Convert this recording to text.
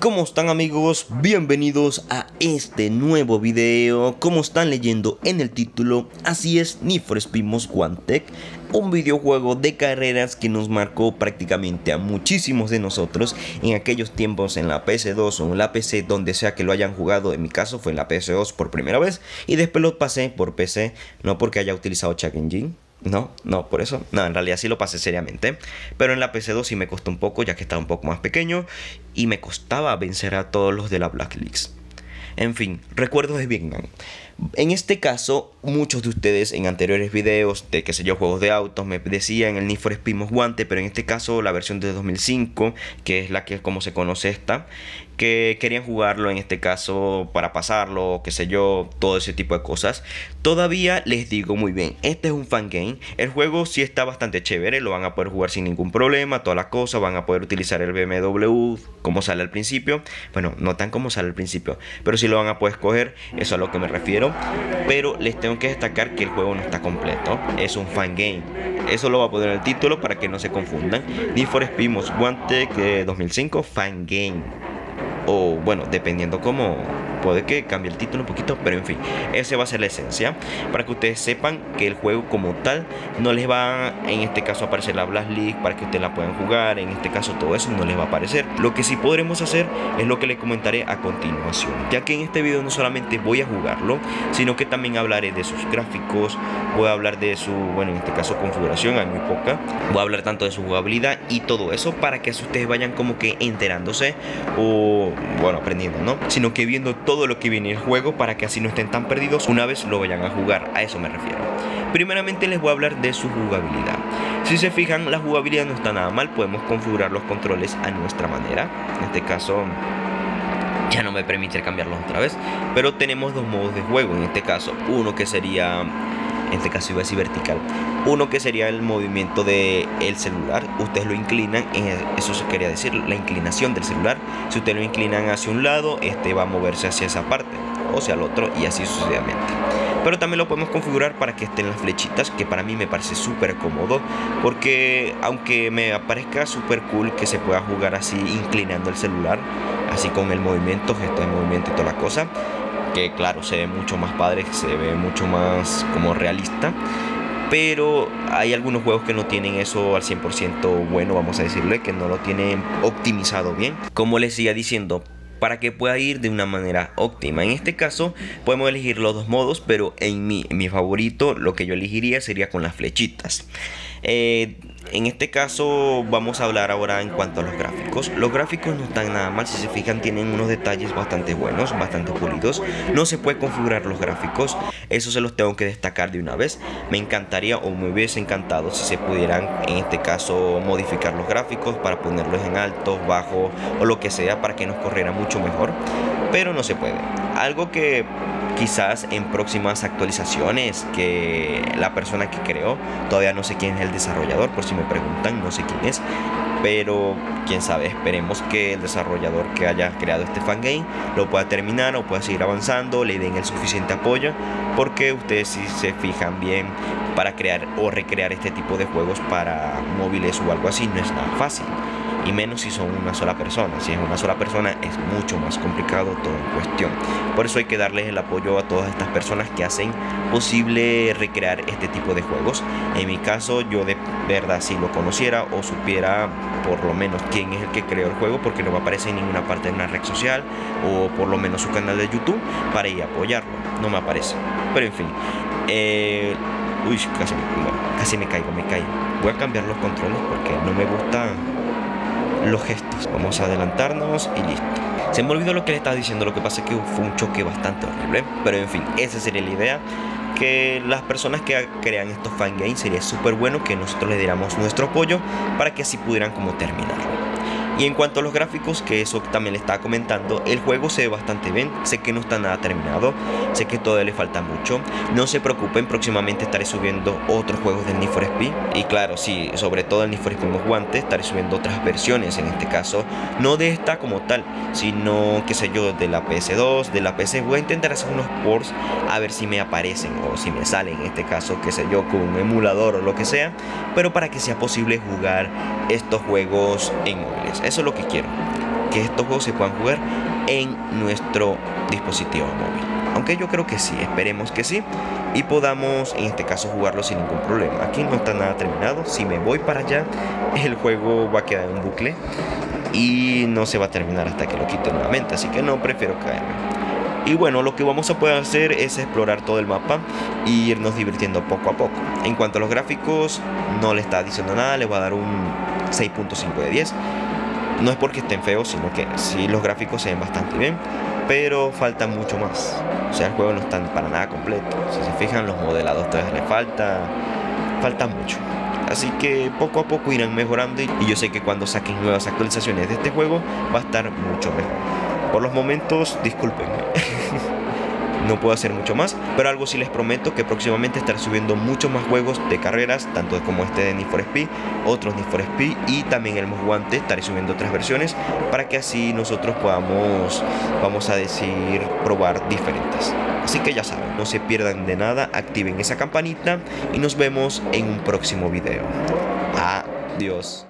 ¿Cómo están, amigos? Bienvenidos a este nuevo video. Como están leyendo en el título, así es, Need for Speedmos One Tech, un videojuego de carreras que nos marcó prácticamente a muchísimos de nosotros en aquellos tiempos en la PS2 o en la PC, donde sea que lo hayan jugado. En mi caso fue en la PS2 por primera vez y después lo pasé por PC, no porque haya utilizado Check Engine. No, por eso. No, en realidad sí lo pasé seriamente. Pero en la PC2 sí me costó un poco, ya que estaba un poco más pequeño y me costaba vencer a todos los de la Blacklist. En fin, recuerdos de Vietnam. En este caso, muchos de ustedes en anteriores videos de, qué sé yo, juegos de autos, me decían el Need for Speed Most Wanted, pero en este caso la versión de 2005, que es la que como se conoce esta, que querían jugarlo en este caso para pasarlo, qué sé yo, todo ese tipo de cosas. Todavía les digo muy bien, este es un fan game, el juego sí está bastante chévere, lo van a poder jugar sin ningún problema, todas las cosas, van a poder utilizar el BMW como sale al principio, bueno, no tan como sale al principio, pero sí lo van a poder escoger, eso a lo que me refiero. Pero les tengo que destacar que el juego no está completo, es un fan game. Eso lo va a poner el título para que no se confundan. Need for Speed Most Wanted 2005 fan game. O bueno, dependiendo cómo, puede que cambie el título un poquito, pero en fin, esa va a ser la esencia. Para que ustedes sepan que el juego como tal no les va, en este caso, a aparecer la Blast League para que ustedes la puedan jugar. En este caso todo eso no les va a aparecer. Lo que sí podremos hacer es lo que les comentaré a continuación, ya que en este video no solamente voy a jugarlo, sino que también hablaré de sus gráficos, voy a hablar de su, bueno, en este caso configuración, hay muy poca, voy a hablar tanto de su jugabilidad y todo eso para que ustedes vayan como que enterándose o, bueno, aprendiendo, ¿no? Sino que viendo todo lo que viene en el juego para que así no estén tan perdidos una vez lo vayan a jugar, a eso me refiero. Primeramente les voy a hablar de su jugabilidad. Si se fijan, la jugabilidad no está nada mal, podemos configurar los controles a nuestra manera. En este caso ya no me permite cambiarlos otra vez, pero tenemos dos modos de juego en este caso. Uno que sería, en este caso iba a decir vertical, uno que sería el movimiento del celular, ustedes lo inclinan, eso se quería decir, la inclinación del celular, si ustedes lo inclinan hacia un lado, este va a moverse hacia esa parte, o sea al otro, y así sucesivamente. Pero también lo podemos configurar para que estén las flechitas, que para mí me parece súper cómodo, porque aunque me parezca súper cool que se pueda jugar así inclinando el celular, así con el movimiento, gesto de movimiento y toda la cosa, que claro, se ve mucho más padre, se ve mucho más como realista, pero hay algunos juegos que no tienen eso al 100% bueno, vamos a decirle, que no lo tienen optimizado bien, como les siga diciendo, para que pueda ir de una manera óptima. En este caso podemos elegir los dos modos, pero en mi favorito, lo que yo elegiría sería con las flechitas. En este caso vamos a hablar ahora en cuanto a los gráficos. Los gráficos no están nada mal, si se fijan tienen unos detalles bastante buenos, bastante pulidos. No se puede configurar los gráficos, eso se los tengo que destacar de una vez. Me encantaría o me hubiese encantado si se pudieran, en este caso, modificar los gráficos para ponerlos en altos, bajos o lo que sea para que nos corriera mucho mejor, pero no se puede. Algo que quizás en próximas actualizaciones, que la persona que creó, todavía no sé quién es el desarrollador, por si me preguntan, no sé quién es, pero quién sabe, esperemos que el desarrollador que haya creado este fangame lo pueda terminar o pueda seguir avanzando, le den el suficiente apoyo, porque ustedes si se fijan bien, para crear o recrear este tipo de juegos para móviles o algo así no es tan fácil, y menos si son una sola persona. Si es una sola persona es mucho más complicado todo en cuestión. Por eso hay que darles el apoyo a todas estas personas que hacen posible recrear este tipo de juegos. En mi caso, yo de verdad, si lo conociera o supiera por lo menos quién es el que creó el juego, porque no me aparece en ninguna parte de una red social o por lo menos su canal de YouTube, para ir a apoyarlo, no me aparece. Pero en fin, uy, casi me caigo. Voy a cambiar los controles porque no me gustan los gestos. Vamos a adelantarnos y listo. Se me olvidó lo que le estaba diciendo, lo que pasa es que fue un choque bastante horrible, pero en fin, esa sería la idea, que las personas que crean estos fangames sería súper bueno que nosotros les diéramos nuestro apoyo para que así pudieran como terminarlo. Y en cuanto a los gráficos, que eso también le estaba comentando, el juego se ve bastante bien, sé que no está nada terminado, sé que todavía le falta mucho, no se preocupen, próximamente estaré subiendo otros juegos del Need for Speed, y claro, sí, sobre todo el Need for Speed Most Wanted, estaré subiendo otras versiones, en este caso, no de esta como tal, sino, qué sé yo, de la PS2, de la PC, voy a intentar hacer unos ports, a ver si me aparecen, o si me salen, en este caso, qué sé yo, con un emulador o lo que sea, pero para que sea posible jugar estos juegos en móviles. Eso es lo que quiero. que estos juegos se puedan jugar en nuestro dispositivo móvil. Aunque yo creo que sí, esperemos que sí, y podamos en este caso jugarlo sin ningún problema. Aquí no está nada terminado. Si me voy para allá, el juego va a quedar en un bucle y no se va a terminar hasta que lo quite nuevamente, así que no, prefiero caerme. Y bueno, lo que vamos a poder hacer es explorar todo el mapa e irnos divirtiendo poco a poco. En cuanto a los gráficos, no le está diciendo nada, le voy a dar un 6.5 de 10. No es porque estén feos, sino que sí, los gráficos se ven bastante bien, pero falta mucho más. O sea, el juego no está para nada completo. Si se fijan, los modelados todavía le falta mucho. Así que poco a poco irán mejorando, y yo sé que cuando saquen nuevas actualizaciones de este juego va a estar mucho mejor. Por los momentos, discúlpenme. No puedo hacer mucho más, pero algo sí les prometo, que próximamente estaré subiendo muchos más juegos de carreras, tanto como este de Need for Speed, otros Need for Speed y también el Mojguante. Estaré subiendo otras versiones para que así nosotros podamos, vamos a decir, probar diferentes. Así que ya saben, no se pierdan de nada, activen esa campanita y nos vemos en un próximo video. Adiós.